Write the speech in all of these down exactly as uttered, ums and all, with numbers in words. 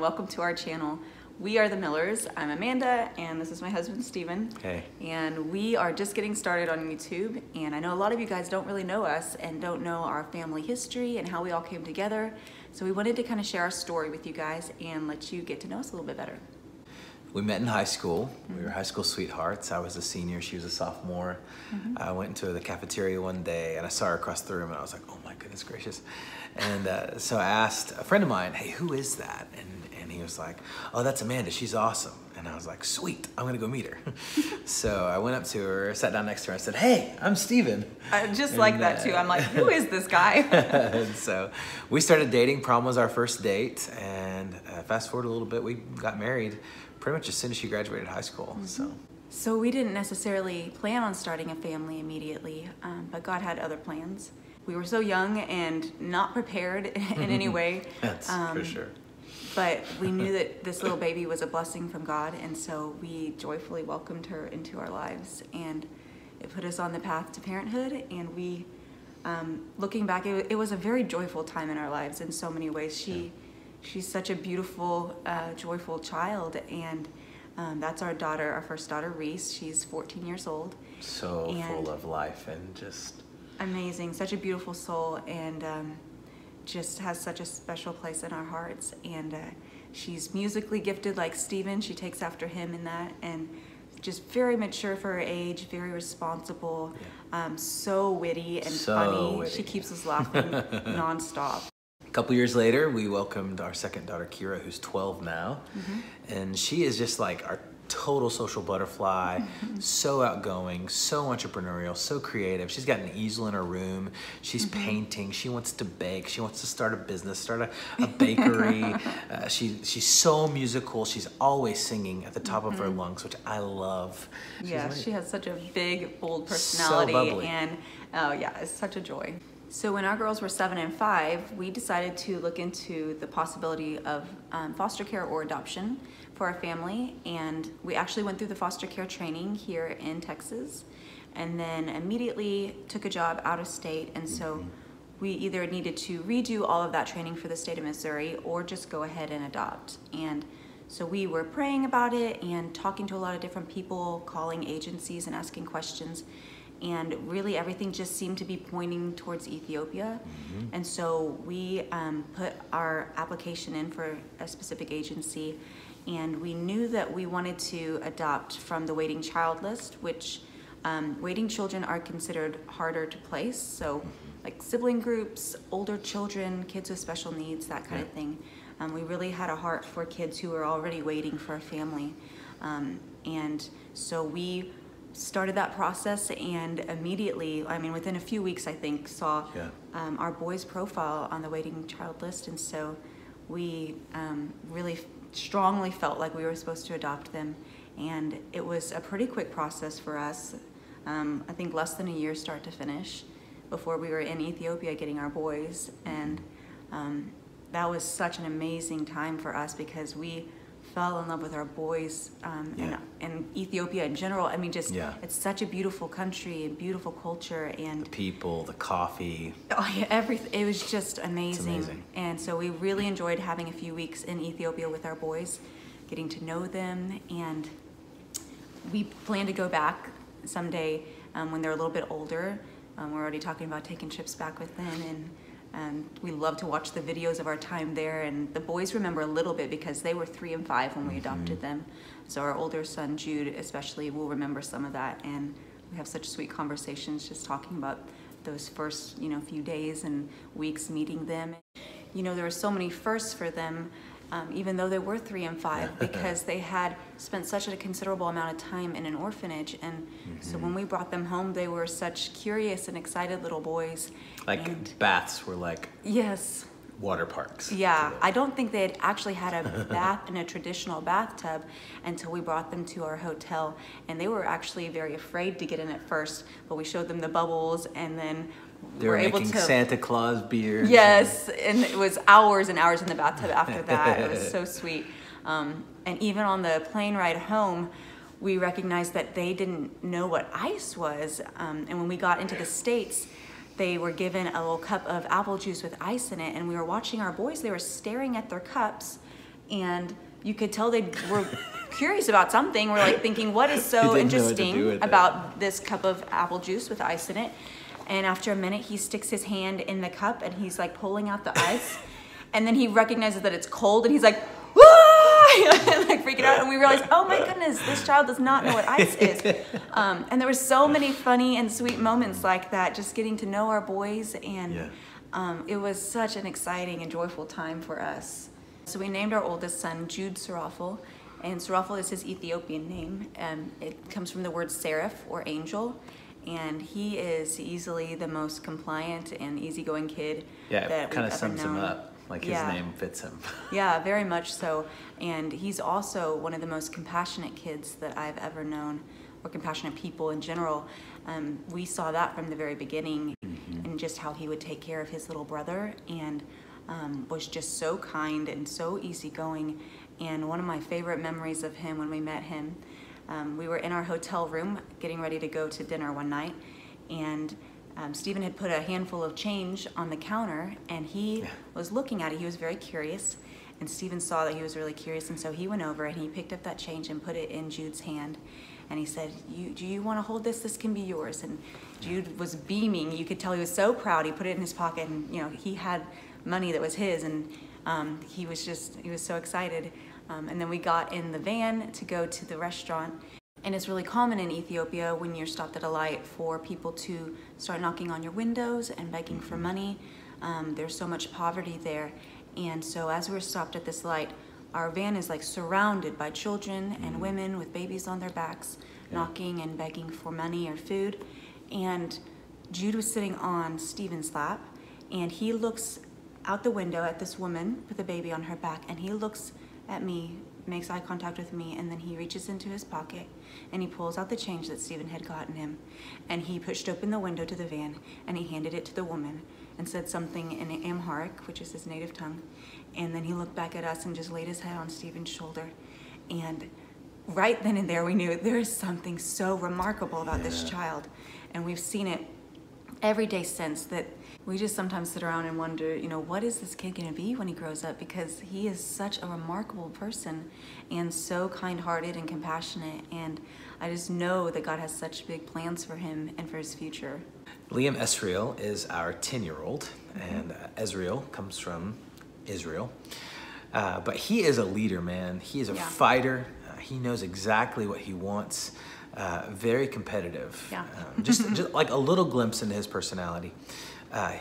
Welcome to our channel. We are the Millers. I'm Amanda and this is my husband Stephen. Hey. And we are just getting started on YouTube, and I know a lot of you guys don't really know us and don't know our family history and how we all came together. So we wanted to kind of share our story with you guys and let you get to know us a little bit better. We met in high school. Mm-hmm. We were high school sweethearts. I was a senior, she was a sophomore. Mm-hmm. I went into the cafeteria one day and I saw her across the room and I was like, oh my goodness gracious. And uh, so I asked a friend of mine, hey, who is that? And he was like, oh, that's Amanda, she's awesome. And I was like, sweet, I'm gonna go meet her. So I went up to her, sat down next to her, and said, hey, I'm Steven. I just and, like that uh, too. I'm like, who is this guy? And so we started dating. Prom was our first date. And uh, fast forward a little bit, we got married pretty much as soon as she graduated high school. Mm-hmm. So. So we didn't necessarily plan on starting a family immediately, um, but God had other plans. We were so young and not prepared in any way. That's um, for sure. But we knew that this little baby was a blessing from God, and so we joyfully welcomed her into our lives. And it put us on the path to parenthood, and we, um, looking back, it, it was a very joyful time in our lives in so many ways. She, yeah. She's such a beautiful, uh, joyful child, and um, that's our daughter, our first daughter, Reese. She's fourteen years old. So full of life and just... amazing, such a beautiful soul, and... Um, just has such a special place in our hearts. And uh, she's musically gifted like Stephen. She takes after him in that, and just very mature for her age, very responsible, yeah. um, so witty and so funny. Witty. She keeps us laughing nonstop. A couple years later, we welcomed our second daughter, Kira, who's twelve now. Mm-hmm. And she is just like our total social butterfly, so outgoing, so entrepreneurial, so creative. She's got an easel in her room. She's mm-hmm. painting. She wants to bake. She wants to start a business, start a, a bakery. uh, she She's so musical. She's always singing at the top mm-hmm. of her lungs, which I love. She's yeah, like, she has such a big, bold personality. So bubbly. And oh yeah, it's such a joy. So when our girls were seven and five, we decided to look into the possibility of um, foster care or adoption for our family. And we actually went through the foster care training here in Texas, and then immediately took a job out of state. And so we either needed to redo all of that training for the state of Missouri or just go ahead and adopt. And so we were praying about it and talking to a lot of different people, calling agencies and asking questions. And really everything just seemed to be pointing towards Ethiopia. Mm-hmm. And so we um, put our application in for a specific agency, and we knew that we wanted to adopt from the waiting child list, which um, waiting children are considered harder to place. So mm-hmm. like sibling groups, older children, kids with special needs, that kind yeah. of thing. Um, we really had a heart for kids who were already waiting for a family. Um, and so we started that process, and immediately, I mean, within a few weeks, I think, saw yeah. um, our boy's profile on the waiting child list. And so we um, really strongly felt like we were supposed to adopt them. And it was a pretty quick process for us. Um, I think less than a year start to finish before we were in Ethiopia getting our boys. And um, that was such an amazing time for us because we fell in love with our boys um, yeah. and, and Ethiopia in general. I mean, just yeah. it's such a beautiful country, a beautiful culture, and the people, the coffee, oh yeah, everything. It was just amazing. amazing. And so we really enjoyed having a few weeks in Ethiopia with our boys, getting to know them, and we plan to go back someday um, when they're a little bit older. Um, we're already talking about taking trips back with them, and. And we love to watch the videos of our time there. And the boys remember a little bit because they were three and five when we adopted mm-hmm. them. So our older son, Jude, especially, will remember some of that. And we have such sweet conversations just talking about those first, you know, few days and weeks meeting them. You know, there were so many firsts for them, um, even though they were three and five, because they had spent such a considerable amount of time in an orphanage. And mm-hmm. so when we brought them home, they were such curious and excited little boys. Like and, baths were like yes, water parks. Yeah, I don't think they had actually had a bath in a traditional bathtub until we brought them to our hotel. And they were actually very afraid to get in at first, but we showed them the bubbles and then They were, were making able to, Santa Claus beer. Yes, and it was hours and hours in the bathtub after that. It was so sweet. Um, and even on the plane ride home, we recognized that they didn't know what ice was. Um, and when we got into the States, they were given a little cup of apple juice with ice in it. And we were watching our boys. They were staring at their cups. And you could tell they were curious about something. We're like thinking, what is so interesting about this cup of apple juice with ice in it? And after a minute, he sticks his hand in the cup and he's like pulling out the ice. And then he recognizes that it's cold and he's like, and, like freaking out. And we realized, oh my goodness, this child does not know what ice is. Um, and there were so many funny and sweet moments like that, just getting to know our boys. And yeah. um, it was such an exciting and joyful time for us. So we named our oldest son Jude Serafel. And Serafel is his Ethiopian name. Um, it comes from the word seraph or angel. And he is easily the most compliant and easygoing kid. Yeah, that kind of sums him up. Like yeah. his name fits him. Yeah, very much so. And he's also one of the most compassionate kids that I've ever known, or compassionate people in general. Um, we saw that from the very beginning, mm-hmm. and just how he would take care of his little brother, and um, was just so kind and so easygoing. And one of my favorite memories of him when we met him. Um, we were in our hotel room getting ready to go to dinner one night, and um, Stephen had put a handful of change on the counter, and he yeah. was looking at it. He was very curious, and Stephen saw that he was really curious, and so he went over and he picked up that change and put it in Jude's hand, and he said, you, do you want to hold this? This can be yours. And Jude was beaming. You could tell he was so proud. He put it in his pocket, and you know, he had money that was his, and um, he was just, he was so excited. Um, and then we got in the van to go to the restaurant. And it's really common in Ethiopia when you're stopped at a light for people to start knocking on your windows and begging for money. Um, there's so much poverty there. And so as we're stopped at this light, our van is like surrounded by children and women with babies on their backs, yeah. knocking and begging for money or food. And Jude was sitting on Stephen's lap, and he looks out the window at this woman with a baby on her back, and he looks at me, makes eye contact with me, and then he reaches into his pocket and he pulls out the change that Stephen had gotten him, and he pushed open the window to the van and he handed it to the woman and said something in Amharic, which is his native tongue, and then he looked back at us and just laid his head on Stephen's shoulder. And right then and there we knew there is something so remarkable about yeah. this child, and we've seen it every day since that. We just sometimes sit around and wonder, you know, what is this kid going to be when he grows up? Because he is such a remarkable person and so kind-hearted and compassionate. And I just know that God has such big plans for him and for his future. Liam Esrael is our ten-year-old, mm-hmm. and Esrael comes from Israel. Uh, but he is a leader, man. He is a yeah. fighter. Uh, he knows exactly what he wants. Uh, very competitive. Yeah. Um, just, just like a little glimpse into his personality. Uh,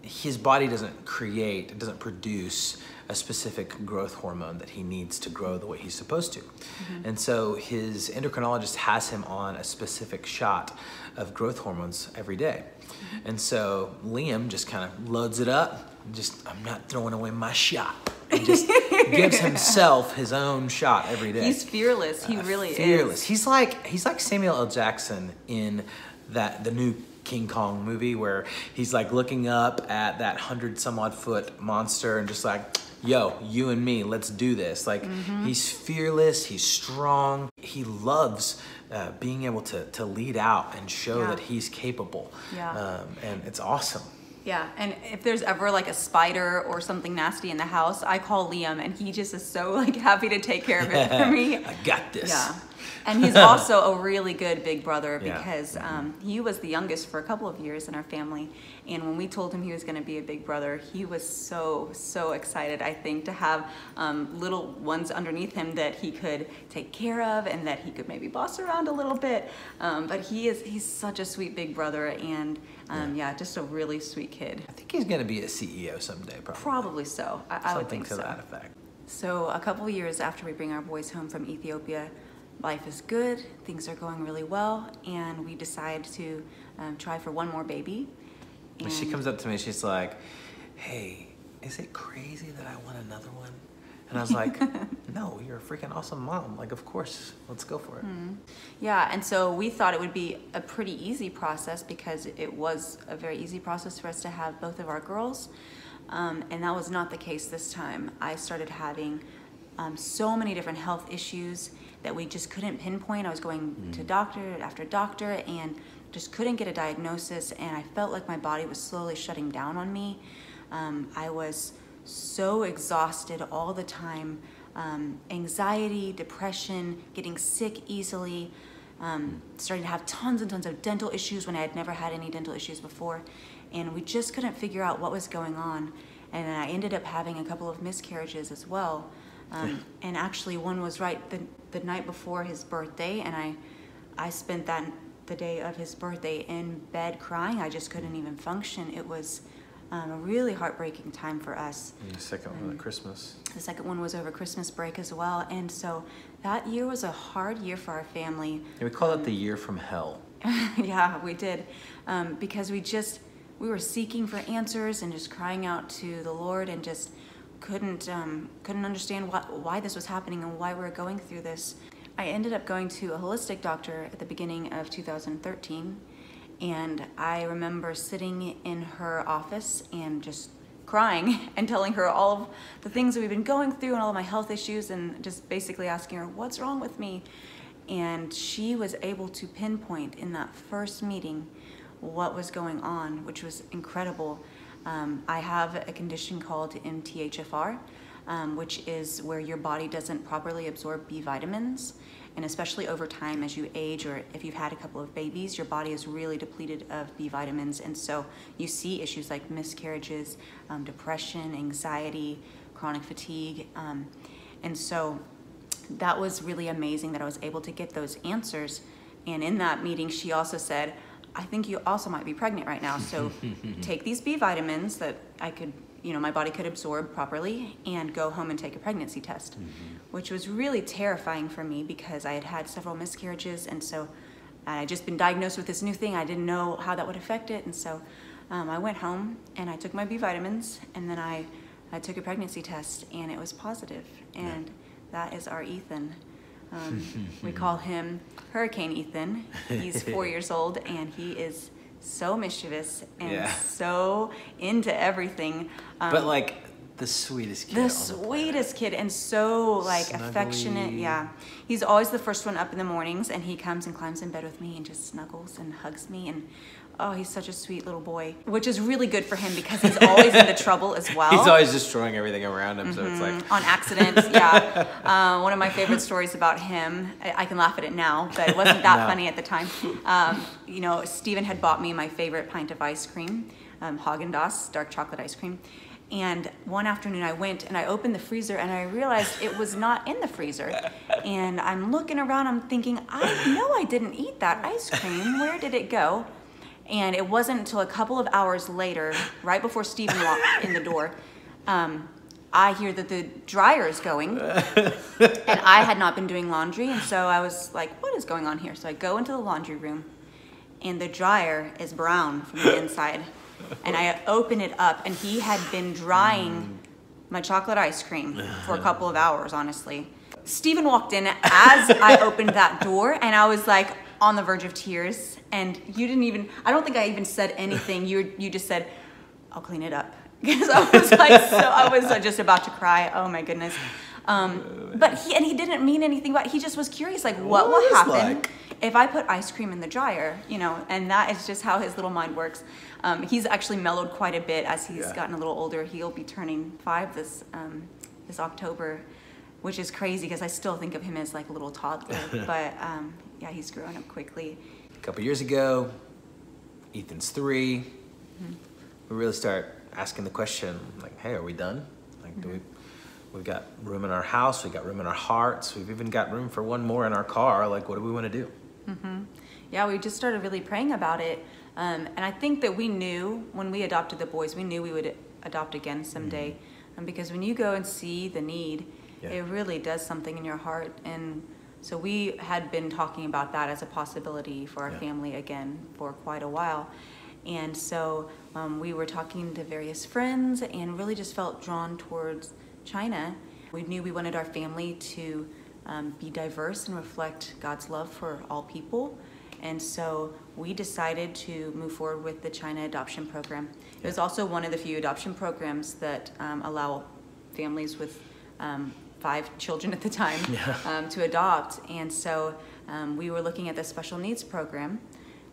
his body doesn't create, it doesn't produce a specific growth hormone that he needs to grow the way he's supposed to. Mm-hmm. And so his endocrinologist has him on a specific shot of growth hormones every day. Mm-hmm. And so Liam just kind of loads it up, and just, I'm not throwing away my shot. And just gives himself his own shot every day. He's fearless, he uh, really fearless. is. Fearless. He's like, he's like Samuel L. Jackson in that the new King Kong movie where he's like looking up at that hundred some odd foot monster and just like, yo, you and me, let's do this. Like mm-hmm. he's fearless, he's strong. He loves uh, being able to, to lead out and show yeah. that he's capable. Yeah. Um, and it's awesome. Yeah, and if there's ever like a spider or something nasty in the house, I call Liam and he just is so like happy to take care of it for me. I got this. Yeah. And he's also a really good big brother because yeah. um, he was the youngest for a couple of years in our family. And when we told him he was going to be a big brother, he was so, so excited, I think, to have um, little ones underneath him that he could take care of and that he could maybe boss around a little bit. Um, but he is he's such a sweet big brother and um, yeah. yeah, just a really sweet kid. I think he's going to be a C E O someday, probably. Probably so. I, I would think so. Something to that effect. So a couple of years after we bring our boys home from Ethiopia, life is good, things are going really well, and we decide to um, try for one more baby. And she comes up to me, she's like, hey, is it crazy that I want another one? And I was like, no, you're a freaking awesome mom. Like, of course, let's go for it. Mm-hmm. Yeah, and so we thought it would be a pretty easy process because it was a very easy process for us to have both of our girls. Um, and that was not the case this time. I started having um, so many different health issues that we just couldn't pinpoint. I was going mm-hmm. to doctor after doctor and just couldn't get a diagnosis, and I felt like my body was slowly shutting down on me. Um, I was so exhausted all the time. Um, anxiety, depression, getting sick easily, um, starting to have tons and tons of dental issues when I had never had any dental issues before. And we just couldn't figure out what was going on. And I ended up having a couple of miscarriages as well. Um, and actually one was right the, the night before his birthday, and I, I spent that the day of his birthday in bed crying. I just couldn't even function. It was um, a really heartbreaking time for us. And the second um, one at Christmas. The second one was over Christmas break as well. And so that year was a hard year for our family. Yeah, we call um, it the year from hell. Yeah, we did. Um, because we just, we were seeking for answers and just crying out to the Lord and just couldn't um, couldn't understand wh why this was happening and why we were going through this. I ended up going to a holistic doctor at the beginning of two thousand thirteen, and I remember sitting in her office and just crying and telling her all of the things that we've been going through and all of my health issues and just basically asking her, what's wrong with me? And she was able to pinpoint in that first meeting what was going on, which was incredible. Um, I have a condition called M T H F R, um, which is where your body doesn't properly absorb B vitamins. And especially over time as you age, or if you've had a couple of babies, your body is really depleted of B vitamins. And so you see issues like miscarriages, um, depression, anxiety, chronic fatigue. Um, and so that was really amazing that I was able to get those answers. And in that meeting, she also said, I think you also might be pregnant right now, so take these B vitamins that I could, you know, my body could absorb properly, and go home and take a pregnancy test, mm-hmm. which was really terrifying for me because I had had several miscarriages, and so I had just been diagnosed with this new thing. I didn't know how that would affect it, and so um, I went home and I took my B vitamins, and then I, I took a pregnancy test, and it was positive, and yeah. that is our Ethan. Um, we call him Hurricane Ethan. He's four years old, and he is so mischievous and yeah. so into everything. Um, but like the sweetest kid. The, the sweetest planet. kid and so like Snuggly. affectionate. Yeah. He's always the first one up in the mornings, and he comes and climbs in bed with me and just snuggles and hugs me. And oh, he's such a sweet little boy, which is really good for him because he's always into trouble as well. He's always destroying everything around him, mm-hmm. so it's like... on accidents, yeah. Uh, one of my favorite stories about him, I, I can laugh at it now, but it wasn't that no. funny at the time. Um, you know, Stephen had bought me my favorite pint of ice cream, um, Haagen-Dazs, dark chocolate ice cream. And one afternoon I went and I opened the freezer and I realized it was not in the freezer. And I'm looking around, I'm thinking, I know I didn't eat that ice cream. Where did it go? And it wasn't until a couple of hours later, right before Stephen walked in the door, um, I hear that the dryer is going, and I had not been doing laundry, and so I was like, what is going on here? So I go into the laundry room, and the dryer is brown from the inside, and I open it up, and he had been drying my chocolate ice cream for a couple of hours, honestly. Stephen walked in as I opened that door, and I was like, on the verge of tears, and you didn't even, I don't think I even said anything. You were, you just said, I'll clean it up. Because I was like, so I was just about to cry. Oh my goodness. Um, but he, and he didn't mean anything, but he just was curious, like what, what will happen like? if I put ice cream in the dryer, you know, and that is just how his little mind works. Um, he's actually mellowed quite a bit as he's yeah. gotten a little older. He'll be turning five this, um, this October. which is crazy because I still think of him as like a little toddler, but um, yeah, he's growing up quickly. A couple years ago, Ethan's three. Mm-hmm. We really start asking the question, like, hey, are we done? Like, mm-hmm. do we, we've got room in our house, we've got room in our hearts, we've even got room for one more in our car. Like, what do we want to do? Mm-hmm. Yeah, we just started really praying about it. Um, and I think that we knew when we adopted the boys, we knew we would adopt again someday. Mm-hmm. And because when you go and see the need, yeah. it really does something in your heart. And so we had been talking about that as a possibility for our yeah. family again for quite a while. And so um, we were talking to various friends and really just felt drawn towards China. We knew we wanted our family to um, be diverse and reflect God's love for all people. And so we decided to move forward with the China adoption program. It was also one of the few adoption programs that um, allow families with um, five children at the time yeah. um, to adopt. And so um, we were looking at the special needs program.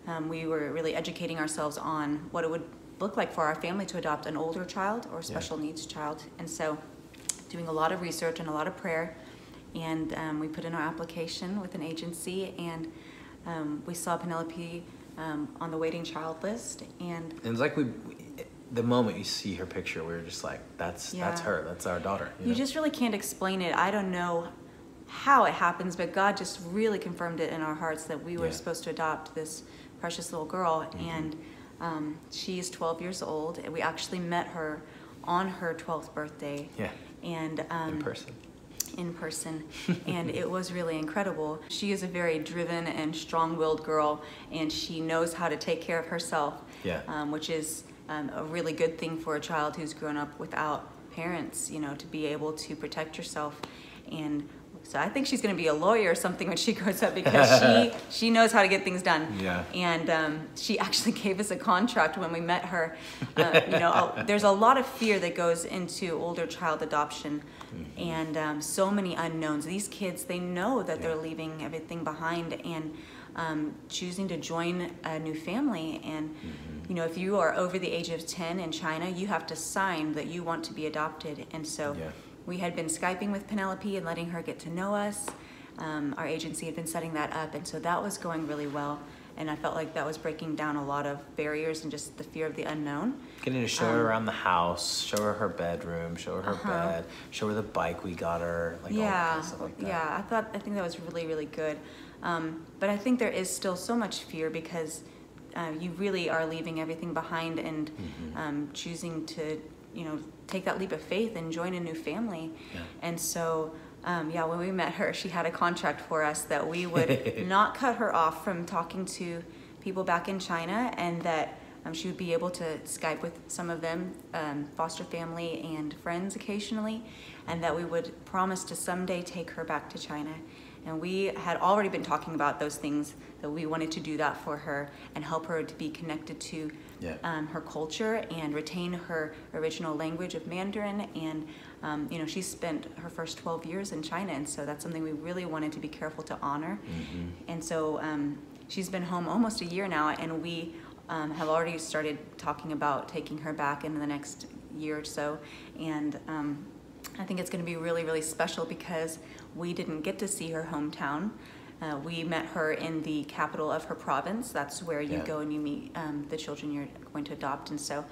Um, we were really educating ourselves on what it would look like for our family to adopt an older child or special yeah. needs child. And so doing a lot of research and a lot of prayer. And um, we put in our application with an agency, and Um, we saw Penelope um, on the waiting child list, and, and it's like we, the moment you see her picture, we were just like, that's yeah. that's her, that's our daughter. You, you know? Just really can't explain it. I don't know how it happens, but God just really confirmed it in our hearts that we were yeah. supposed to adopt this precious little girl, mm-hmm. and um, she's twelve years old, and we actually met her on her twelfth birthday. Yeah. And um, in person. in person, and it was really incredible. She is a very driven and strong-willed girl, and she knows how to take care of herself, yeah. um, which is um, a really good thing for a child who's grown up without parents, you know, to be able to protect yourself. And so I think she's gonna be a lawyer or something when she grows up, because she, she knows how to get things done. Yeah. And um, she actually gave us a contract when we met her. Uh, you know, a, there's a lot of fear that goes into older child adoption, mm-hmm. and um, so many unknowns. These kids, they know that yeah. they're leaving everything behind and um, choosing to join a new family. And mm-hmm. you know, if you are over the age of ten in China, you have to sign that you want to be adopted. And so. Yeah. We had been Skyping with Penelope and letting her get to know us. Um, our agency had been setting that up, and so that was going really well. And I felt like that was breaking down a lot of barriers and just the fear of the unknown. Getting to show um, her around the house, show her her bedroom, show her her uh-huh. bed, show her the bike we got her, like yeah, all kinds of stuff like that. Yeah, I thought I think that was really, really good. Um, but I think there is still so much fear, because uh, you really are leaving everything behind and mm-hmm. um, choosing to, you know, take that leap of faith and join a new family. Yeah. And so, um, yeah, when we met her, she had a contract for us that we would not cut her off from talking to people back in China, and that um, she would be able to Skype with some of them, um, foster family and friends occasionally, and that we would promise to someday take her back to China. And we had already been talking about those things, that we wanted to do that for her and help her to be connected to yeah. um, her culture and retain her original language of Mandarin. And um, you know, she spent her first twelve years in China, and so that's something we really wanted to be careful to honor. Mm-hmm. And so um, she's been home almost a year now, and we um, have already started talking about taking her back in the next year or so. And um, I think it's going to be really, really special, because we didn't get to see her hometown. Uh, we met her in the capital of her province. That's where you yeah. go and you meet um, the children you're going to adopt. And so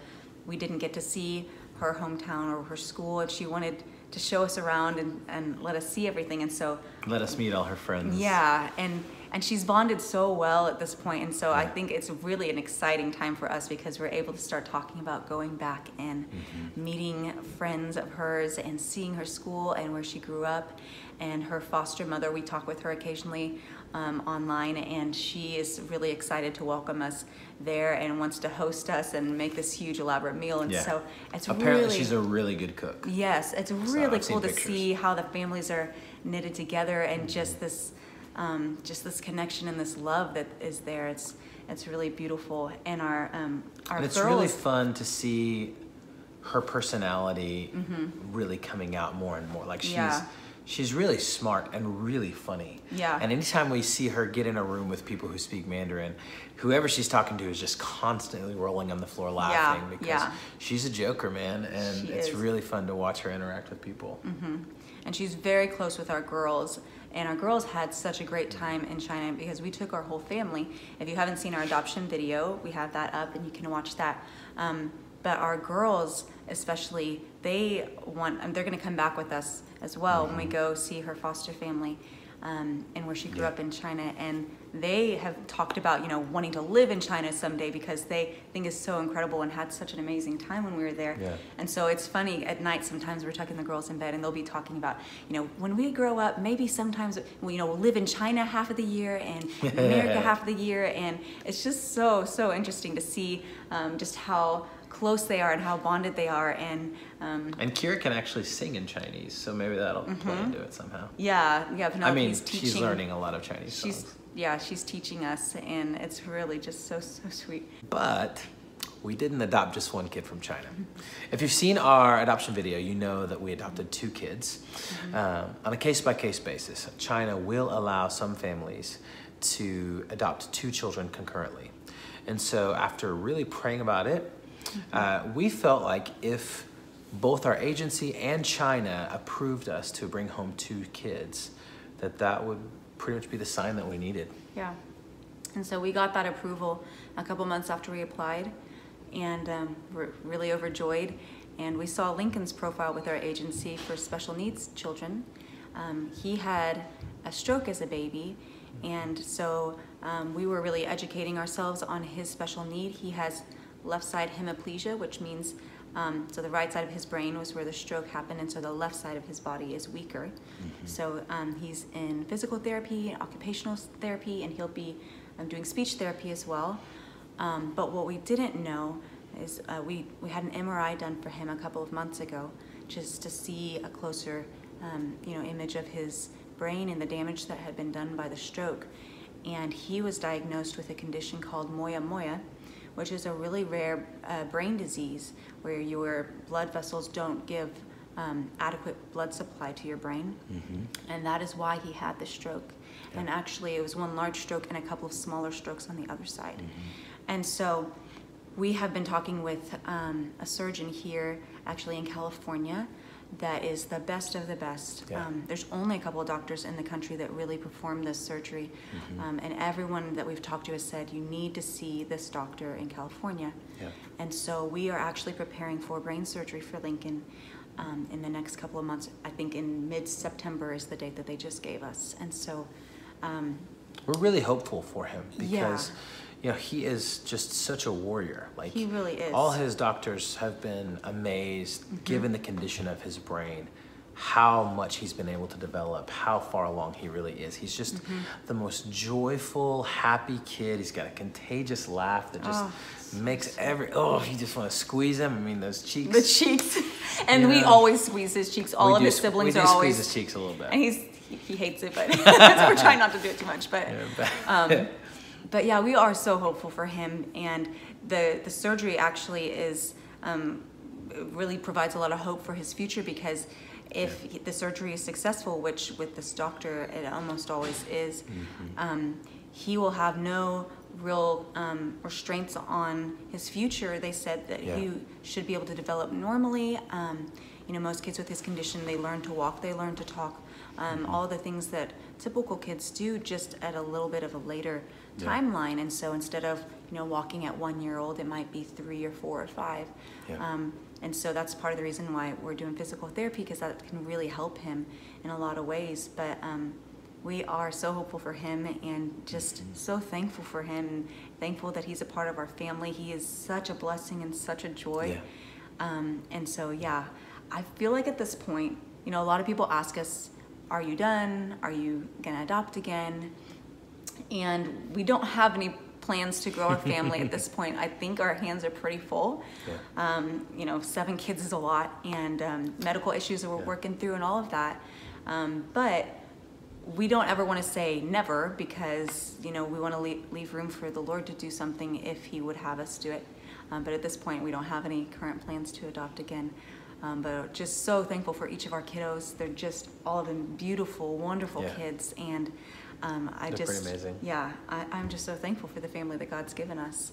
we didn't get to see her hometown or her school, and she wanted to show us around and, and let us see everything. And so let us meet all her friends. Yeah, and, and she's bonded so well at this point. And so yeah. I think it's really an exciting time for us, because we're able to start talking about going back and mm-hmm. meeting friends of hers and seeing her school and where she grew up. And her foster mother, we talk with her occasionally um, online, and she is really excited to welcome us there and wants to host us and make this huge elaborate meal. And yeah. so it's apparently really, she's a really good cook. Yes, it's really so cool to pictures. see how the families are knitted together, and mm-hmm. just this um, just this connection and this love that is there. It's it's really beautiful, and our um, our and it's girls, really fun to see her personality mm-hmm. really coming out more and more. Like she's. Yeah. she's really smart and really funny. Yeah. And anytime we see her get in a room with people who speak Mandarin, whoever she's talking to is just constantly rolling on the floor laughing yeah. because yeah. she's a joker, man. And she it's is. really fun to watch her interact with people. Mm-hmm. And she's very close with our girls. And our girls had such a great time in China because we took our whole family. If you haven't seen our adoption video, we have that up and you can watch that. Um, but our girls, especially, they want, um, they're gonna come back with us as well mm-hmm. when we go see her foster family um, and where she grew yeah. up in China. And they have talked about, you know, wanting to live in China someday because they think it's so incredible and had such an amazing time when we were there. Yeah. And so it's funny, at night sometimes we're tucking the girls in bed and they'll be talking about, you know, when we grow up, maybe sometimes, we, you know, we'll live in China half of the year and America half of the year. And it's just so, so interesting to see um, just how close they are and how bonded they are. And um, and Kira can actually sing in Chinese, so maybe that'll mm-hmm. play into it somehow. Yeah, yeah, Penelope's I mean, teaching. She's learning a lot of Chinese she's, songs. Yeah, she's teaching us, and it's really just so, so sweet. But we didn't adopt just one kid from China. If you've seen our adoption video, you know that we adopted two kids. Mm-hmm. um, on a case-by-case basis, China will allow some families to adopt two children concurrently. And so after really praying about it, uh, we felt like if both our agency and China approved us to bring home two kids, that that would pretty much be the sign that we needed. Yeah. And so we got that approval a couple months after we applied, and um, we're really overjoyed. And we saw Lincoln's profile with our agency for special needs children. Um, he had a stroke as a baby, and so um, we were really educating ourselves on his special need. He has left side hemiplegia, which means Um, so the right side of his brain was where the stroke happened, and so the left side of his body is weaker. Mm-hmm. So um, he's in physical therapy, occupational therapy, and he'll be um, doing speech therapy as well. Um, but what we didn't know is uh, we, we had an M R I done for him a couple of months ago just to see a closer um, you know, image of his brain and the damage that had been done by the stroke. And he was diagnosed with a condition called Moya Moya, which is a really rare uh, brain disease where your blood vessels don't give um, adequate blood supply to your brain. Mm-hmm. And that is why he had the stroke. Yeah. And actually it was one large stroke and a couple of smaller strokes on the other side. Mm-hmm. And so we have been talking with um, a surgeon here, actually in California, that is the best of the best. Yeah. Um, there's only a couple of doctors in the country that really perform this surgery. Mm-hmm. um, and everyone that we've talked to has said, you need to see this doctor in California. Yeah. And so we are actually preparing for brain surgery for Lincoln um, in the next couple of months. I think in mid-September is the date that they just gave us. And so Um, we're really hopeful for him because yeah. you know, he is just such a warrior. Like, he really is. All his doctors have been amazed, mm-hmm. given the condition of his brain, how much he's been able to develop, how far along he really is. He's just mm-hmm. the most joyful, happy kid. He's got a contagious laugh that just oh, so makes sweet. every, oh, you just want to squeeze him. I mean, those cheeks. The cheeks. And you we know? always squeeze his cheeks. All we of do, his siblings we do are always. squeeze his cheeks a little bit. And he's, he, he hates it, but we're trying not to do it too much. But yeah, um, But yeah, we are so hopeful for him, and the, the surgery actually is um, really provides a lot of hope for his future, because if yeah. the surgery is successful, which with this doctor it almost always is, mm-hmm. um, he will have no real um, restraints on his future. They said that yeah. he should be able to develop normally. Um, you know, most kids with his condition, they learn to walk, they learn to talk. Um, mm-hmm. All the things that typical kids do, just at a little bit of a later yeah. timeline. And so instead of, you know, walking at one year old, it might be three or four or five. Yeah. Um, and so that's part of the reason why we're doing physical therapy, because that can really help him in a lot of ways. But um, we are so hopeful for him, and just mm-hmm. so thankful for him, thankful that he's a part of our family. He is such a blessing and such a joy. Yeah. Um, and so, yeah, I feel like at this point, you know, a lot of people ask us, are you done? Are you gonna adopt again? And we don't have any plans to grow our family at this point. I think our hands are pretty full. Yeah. Um, you know, seven kids is a lot, and um, medical issues that we're yeah. working through and all of that. Um, but we don't ever wanna say never, because, you know, we wanna leave, leave room for the Lord to do something if he would have us do it. Um, but at this point, we don't have any current plans to adopt again. Um, but just so thankful for each of our kiddos. They're just all of them beautiful, wonderful yeah. kids. And um, I They're just, pretty amazing. yeah, I, I'm just so thankful for the family that God's given us.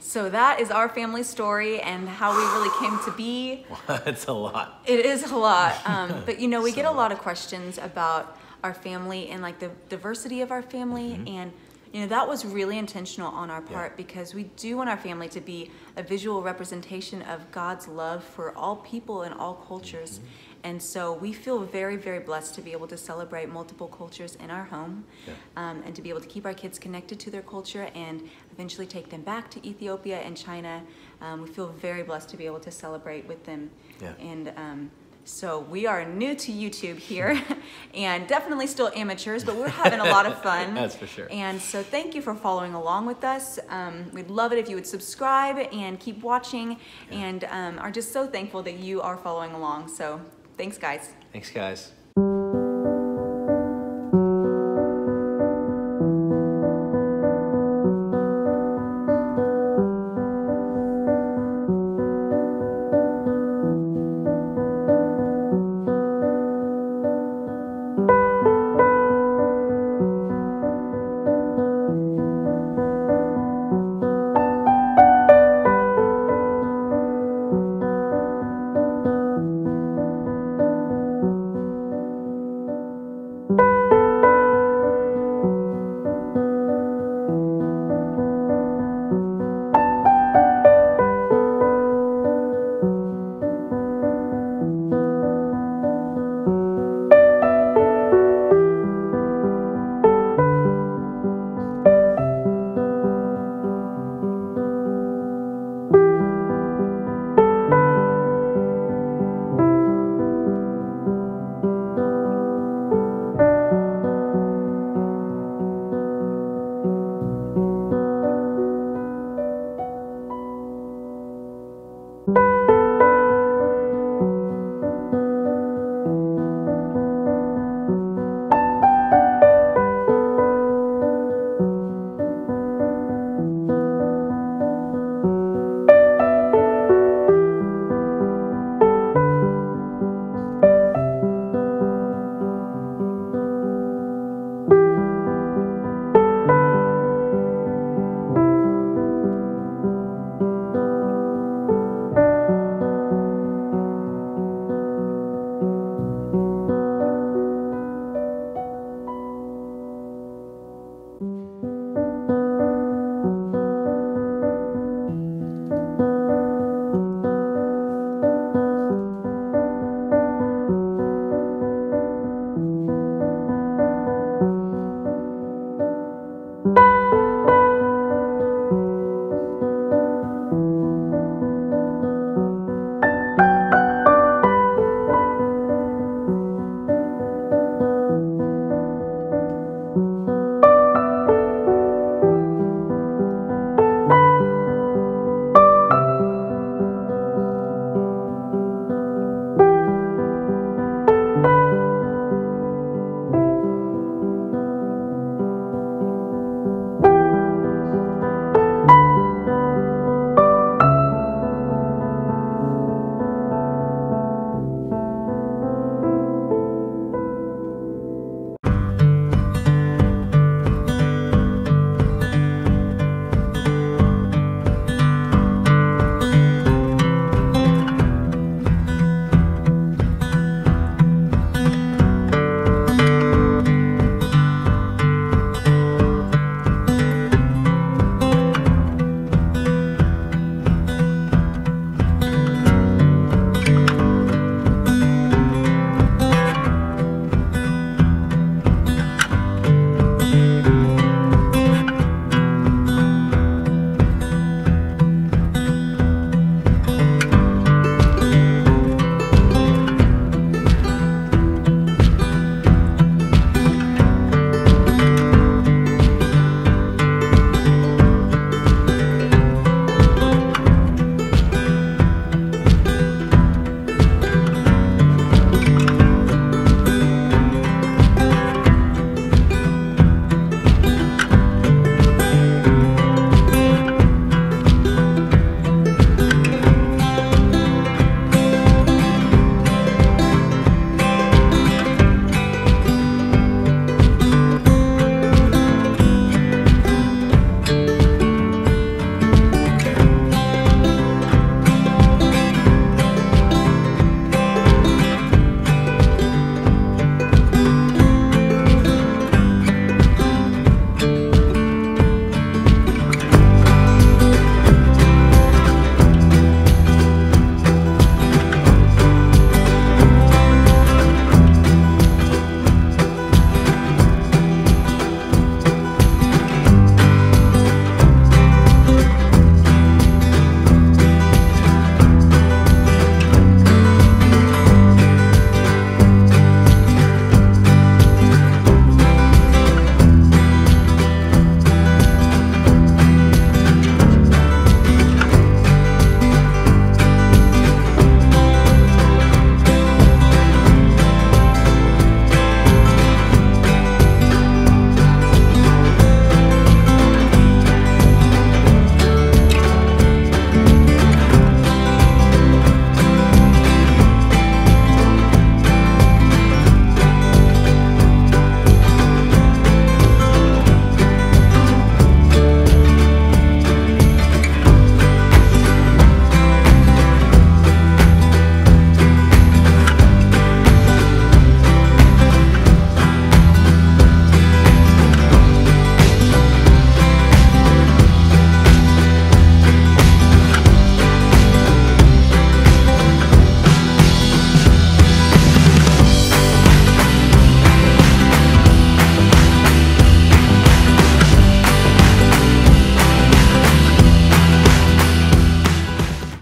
So that is our family story and how we really came to be. It's a lot. It is a lot. Um, but you know, we so get a lot, lot of questions about our family and like the diversity of our family. Mm-hmm. And you know, that was really intentional on our part yeah. because we do want our family to be a visual representation of God's love for all people and all cultures. Mm-hmm. And so we feel very, very blessed to be able to celebrate multiple cultures in our home yeah. um, and to be able to keep our kids connected to their culture and eventually take them back to Ethiopia and China. Um, we feel very blessed to be able to celebrate with them. Yeah. And um, so we are new to YouTube here and definitely still amateurs, but we're having a lot of fun. That's for sure. And so thank you for following along with us. Um, we'd love it if you would subscribe and keep watching yeah. and um, are just so thankful that you are following along. So. Thanks, guys. Thanks, guys.